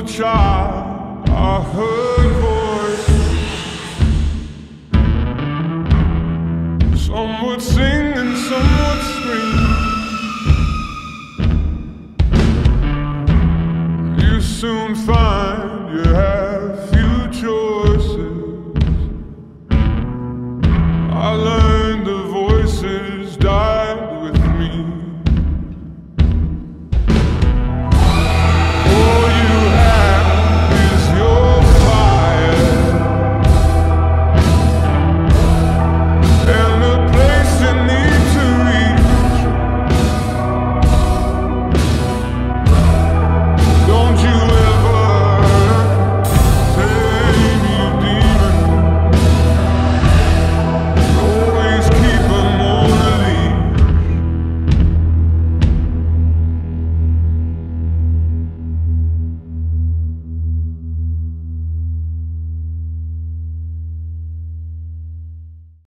a child, I heard voices. Some would sing and some would scream. You soon find you have